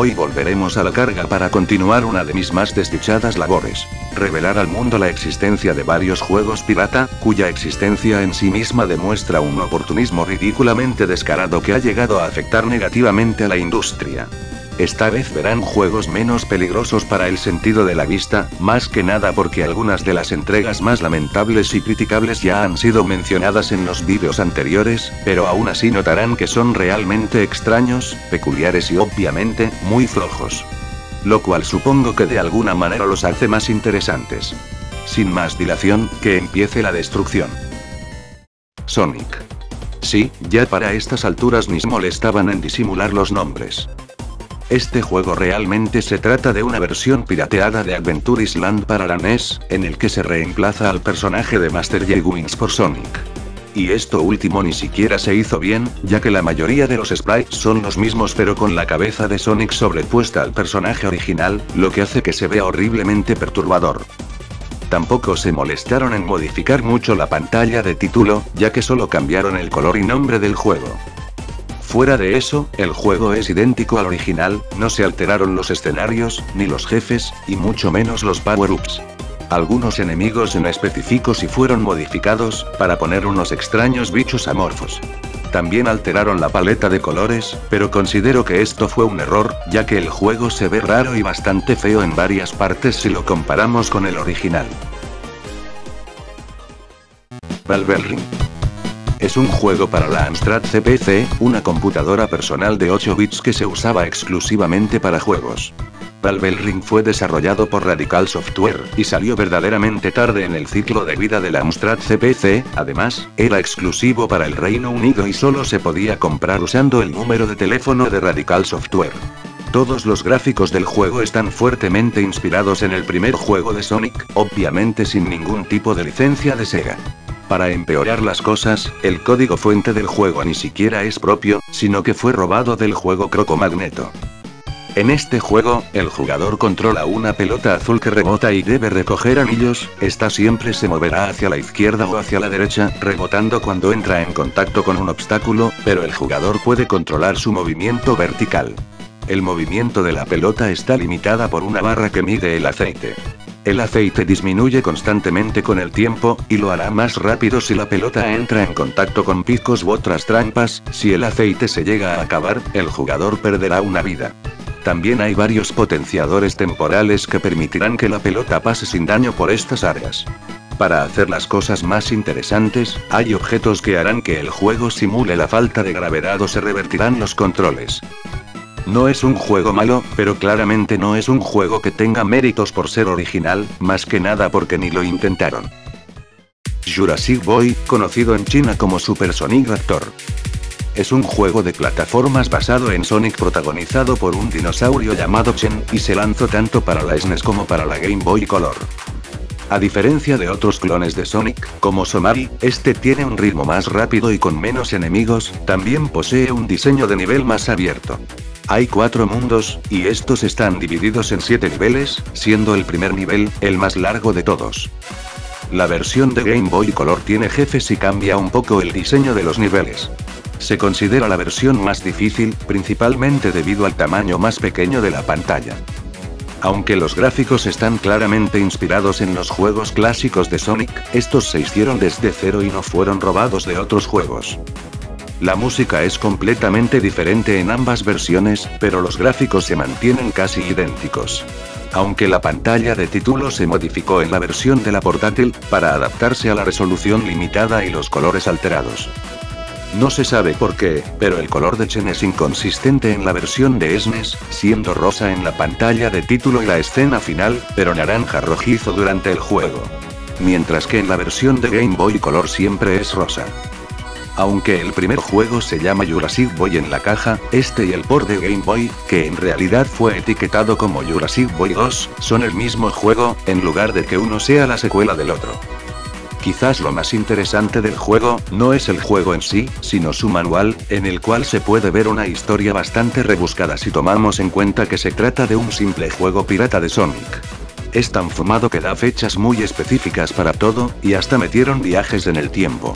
Hoy volveremos a la carga para continuar una de mis más desdichadas labores: revelar al mundo la existencia de varios juegos pirata, cuya existencia en sí misma demuestra un oportunismo ridículamente descarado que ha llegado a afectar negativamente a la industria. Esta vez verán juegos menos peligrosos para el sentido de la vista, más que nada porque algunas de las entregas más lamentables y criticables ya han sido mencionadas en los vídeos anteriores, pero aún así notarán que son realmente extraños, peculiares y obviamente, muy flojos. Lo cual supongo que de alguna manera los hace más interesantes. Sin más dilación, que empiece la destrucción. Sonic. Sí, ya para estas alturas ni se molestaban en disimular los nombres. Este juego realmente se trata de una versión pirateada de Adventure Island para la NES, en el que se reemplaza al personaje de Master Higgins por Sonic. Y esto último ni siquiera se hizo bien, ya que la mayoría de los sprites son los mismos pero con la cabeza de Sonic sobrepuesta al personaje original, lo que hace que se vea horriblemente perturbador. Tampoco se molestaron en modificar mucho la pantalla de título, ya que solo cambiaron el color y nombre del juego. Fuera de eso, el juego es idéntico al original, no se alteraron los escenarios, ni los jefes, y mucho menos los power-ups. Algunos enemigos en específico sí fueron modificados, para poner unos extraños bichos amorfos. También alteraron la paleta de colores, pero considero que esto fue un error, ya que el juego se ve raro y bastante feo en varias partes si lo comparamos con el original. Balbel Ring. Es un juego para la Amstrad CPC, una computadora personal de 8 bits que se usaba exclusivamente para juegos. Balbel Ring fue desarrollado por Radical Software, y salió verdaderamente tarde en el ciclo de vida de la Amstrad CPC, además, era exclusivo para el Reino Unido y solo se podía comprar usando el número de teléfono de Radical Software. Todos los gráficos del juego están fuertemente inspirados en el primer juego de Sonic, obviamente sin ningún tipo de licencia de SEGA. Para empeorar las cosas, el código fuente del juego ni siquiera es propio, sino que fue robado del juego Crocomagneto. En este juego, el jugador controla una pelota azul que rebota y debe recoger anillos, esta siempre se moverá hacia la izquierda o hacia la derecha, rebotando cuando entra en contacto con un obstáculo, pero el jugador puede controlar su movimiento vertical. El movimiento de la pelota está limitada por una barra que mide el aceite. El aceite disminuye constantemente con el tiempo, y lo hará más rápido si la pelota entra en contacto con picos u otras trampas, si el aceite se llega a acabar, el jugador perderá una vida. También hay varios potenciadores temporales que permitirán que la pelota pase sin daño por estas áreas. Para hacer las cosas más interesantes, hay objetos que harán que el juego simule la falta de gravedad o se revertirán los controles. No es un juego malo, pero claramente no es un juego que tenga méritos por ser original, más que nada porque ni lo intentaron. Jurassic Boy, conocido en China como Super Sonic Raptor. Es un juego de plataformas basado en Sonic protagonizado por un dinosaurio llamado Chen, y se lanzó tanto para la SNES como para la Game Boy Color. A diferencia de otros clones de Sonic, como Somari, este tiene un ritmo más rápido y con menos enemigos, también posee un diseño de nivel más abierto. Hay 4 mundos, y estos están divididos en 7 niveles, siendo el primer nivel, el más largo de todos. La versión de Game Boy Color tiene jefes y cambia un poco el diseño de los niveles. Se considera la versión más difícil, principalmente debido al tamaño más pequeño de la pantalla. Aunque los gráficos están claramente inspirados en los juegos clásicos de Sonic, estos se hicieron desde cero y no fueron robados de otros juegos. La música es completamente diferente en ambas versiones, pero los gráficos se mantienen casi idénticos. Aunque la pantalla de título se modificó en la versión de la portátil, para adaptarse a la resolución limitada y los colores alterados. No se sabe por qué, pero el color de Chen es inconsistente en la versión de SNES, siendo rosa en la pantalla de título y la escena final, pero naranja rojizo durante el juego. Mientras que en la versión de Game Boy Color siempre es rosa. Aunque el primer juego se llama Jurassic Boy en la caja, este y el port de Game Boy, que en realidad fue etiquetado como Jurassic Boy 2, son el mismo juego, en lugar de que uno sea la secuela del otro. Quizás lo más interesante del juego, no es el juego en sí, sino su manual, en el cual se puede ver una historia bastante rebuscada si tomamos en cuenta que se trata de un simple juego pirata de Sonic. Es tan fumado que da fechas muy específicas para todo, y hasta metieron viajes en el tiempo.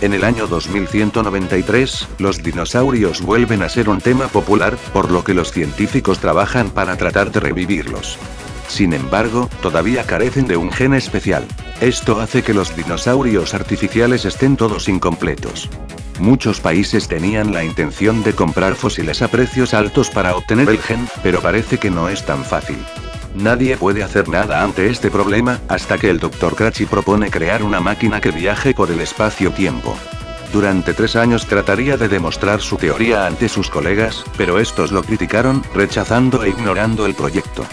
En el año 2193, los dinosaurios vuelven a ser un tema popular, por lo que los científicos trabajan para tratar de revivirlos. Sin embargo, todavía carecen de un gen especial. Esto hace que los dinosaurios artificiales estén todos incompletos. Muchos países tenían la intención de comprar fósiles a precios altos para obtener el gen, pero parece que no es tan fácil. Nadie puede hacer nada ante este problema, hasta que el Doctor Cratchy propone crear una máquina que viaje por el espacio-tiempo. Durante 3 años trataría de demostrar su teoría ante sus colegas, pero estos lo criticaron, rechazando e ignorando el proyecto.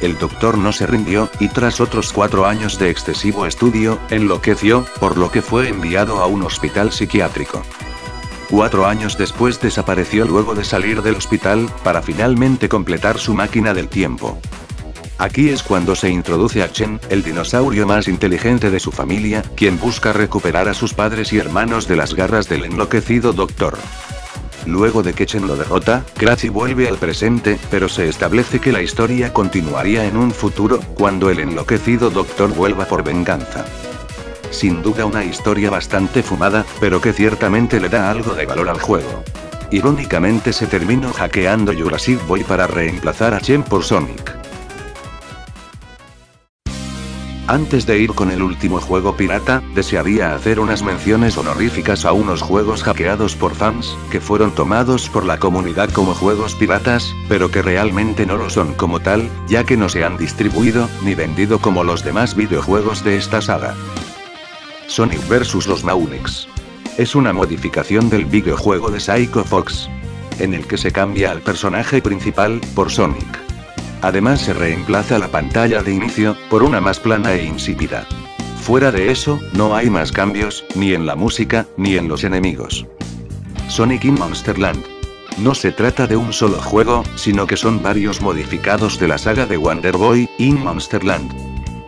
El doctor no se rindió, y tras otros 4 años de excesivo estudio, enloqueció, por lo que fue enviado a un hospital psiquiátrico. 4 años después desapareció luego de salir del hospital, para finalmente completar su máquina del tiempo. Aquí es cuando se introduce a Chen, el dinosaurio más inteligente de su familia, quien busca recuperar a sus padres y hermanos de las garras del enloquecido doctor. Luego de que Chen lo derrota, Cratchy vuelve al presente, pero se establece que la historia continuaría en un futuro, cuando el enloquecido doctor vuelva por venganza. Sin duda una historia bastante fumada, pero que ciertamente le da algo de valor al juego. Irónicamente se terminó hackeando Jurassic Boy para reemplazar a Chen por Sonic. Antes de ir con el último juego pirata, desearía hacer unas menciones honoríficas a unos juegos hackeados por fans, que fueron tomados por la comunidad como juegos piratas, pero que realmente no lo son como tal, ya que no se han distribuido, ni vendido como los demás videojuegos de esta saga. Sonic versus los Naunix. Es una modificación del videojuego de Psycho Fox, en el que se cambia al personaje principal, por Sonic. Además se reemplaza la pantalla de inicio, por una más plana e insípida. Fuera de eso, no hay más cambios, ni en la música, ni en los enemigos. Sonic in Monsterland. No se trata de un solo juego, sino que son varios modificados de la saga de Wonder Boy, in Monsterland.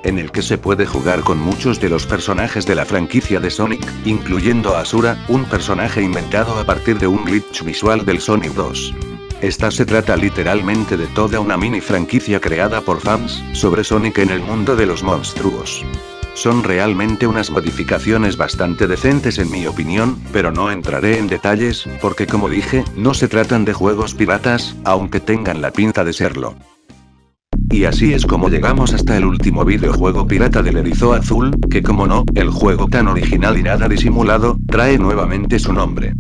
En el que se puede jugar con muchos de los personajes de la franquicia de Sonic, incluyendo a Asura, un personaje inventado a partir de un glitch visual del Sonic 2. Esta se trata literalmente de toda una mini franquicia creada por fans, sobre Sonic en el mundo de los monstruos. Son realmente unas modificaciones bastante decentes en mi opinión, pero no entraré en detalles, porque como dije, no se tratan de juegos piratas, aunque tengan la pinta de serlo. Y así es como llegamos hasta el último videojuego pirata del erizo azul, que como no, el juego tan original y nada disimulado, trae nuevamente su nombre.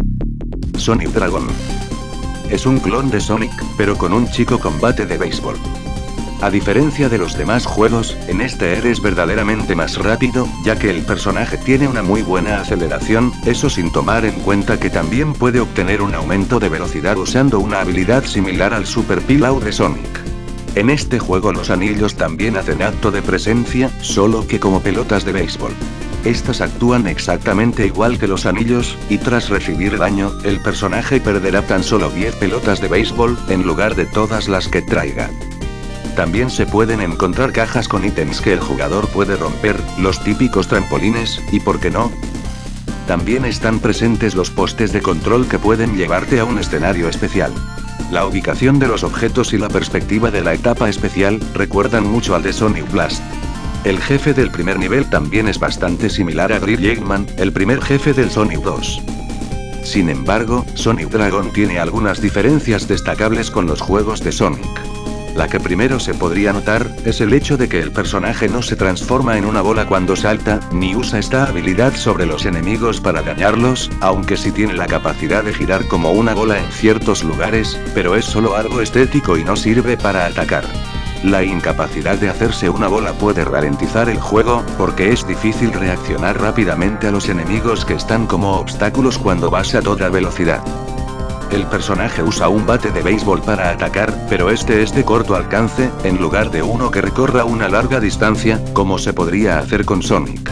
Sonic Dragon. Es un clon de Sonic, pero con un chico con bate de béisbol. A diferencia de los demás juegos, en este eres verdaderamente más rápido, ya que el personaje tiene una muy buena aceleración, eso sin tomar en cuenta que también puede obtener un aumento de velocidad usando una habilidad similar al Super Peelout de Sonic. En este juego los anillos también hacen acto de presencia, solo que como pelotas de béisbol. Estas actúan exactamente igual que los anillos, y tras recibir daño, el personaje perderá tan solo 10 pelotas de béisbol, en lugar de todas las que traiga. También se pueden encontrar cajas con ítems que el jugador puede romper, los típicos trampolines, y por qué no. También están presentes los postes de control que pueden llevarte a un escenario especial. La ubicación de los objetos y la perspectiva de la etapa especial, recuerdan mucho al de Sonic Blast. El jefe del primer nivel también es bastante similar a Grid Eggman, el primer jefe del Sonic 2. Sin embargo, Sonic Dragon tiene algunas diferencias destacables con los juegos de Sonic. La que primero se podría notar, es el hecho de que el personaje no se transforma en una bola cuando salta, ni usa esta habilidad sobre los enemigos para dañarlos, aunque sí tiene la capacidad de girar como una bola en ciertos lugares, pero es solo algo estético y no sirve para atacar. La incapacidad de hacerse una bola puede ralentizar el juego, porque es difícil reaccionar rápidamente a los enemigos que están como obstáculos cuando vas a toda velocidad. El personaje usa un bate de béisbol para atacar, pero este es de corto alcance, en lugar de uno que recorra una larga distancia, como se podría hacer con Sonic.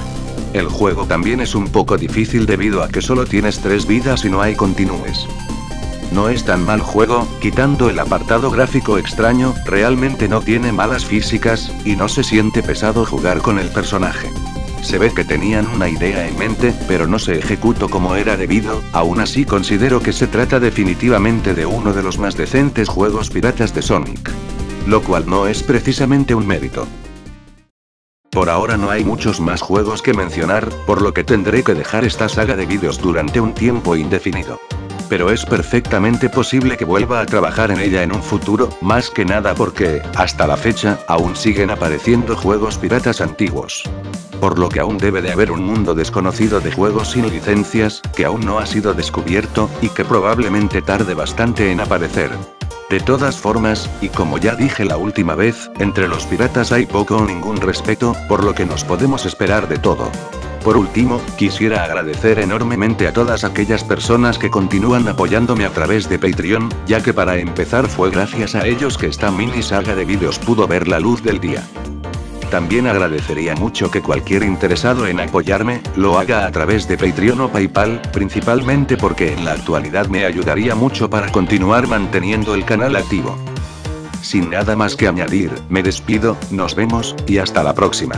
El juego también es un poco difícil debido a que solo tienes 3 vidas y no hay continúes. No es tan mal juego, quitando el apartado gráfico extraño, realmente no tiene malas físicas, y no se siente pesado jugar con el personaje. Se ve que tenían una idea en mente, pero no se ejecutó como era debido, aún así considero que se trata definitivamente de uno de los más decentes juegos piratas de Sonic. Lo cual no es precisamente un mérito. Por ahora no hay muchos más juegos que mencionar, por lo que tendré que dejar esta saga de vídeos durante un tiempo indefinido. Pero es perfectamente posible que vuelva a trabajar en ella en un futuro, más que nada porque, hasta la fecha, aún siguen apareciendo juegos piratas antiguos. Por lo que aún debe de haber un mundo desconocido de juegos sin licencias, que aún no ha sido descubierto, y que probablemente tarde bastante en aparecer. De todas formas, y como ya dije la última vez, entre los piratas hay poco o ningún respeto, por lo que nos podemos esperar de todo. Por último, quisiera agradecer enormemente a todas aquellas personas que continúan apoyándome a través de Patreon, ya que para empezar fue gracias a ellos que esta mini saga de vídeos pudo ver la luz del día. También agradecería mucho que cualquier interesado en apoyarme, lo haga a través de Patreon o PayPal, principalmente porque en la actualidad me ayudaría mucho para continuar manteniendo el canal activo. Sin nada más que añadir, me despido, nos vemos, y hasta la próxima.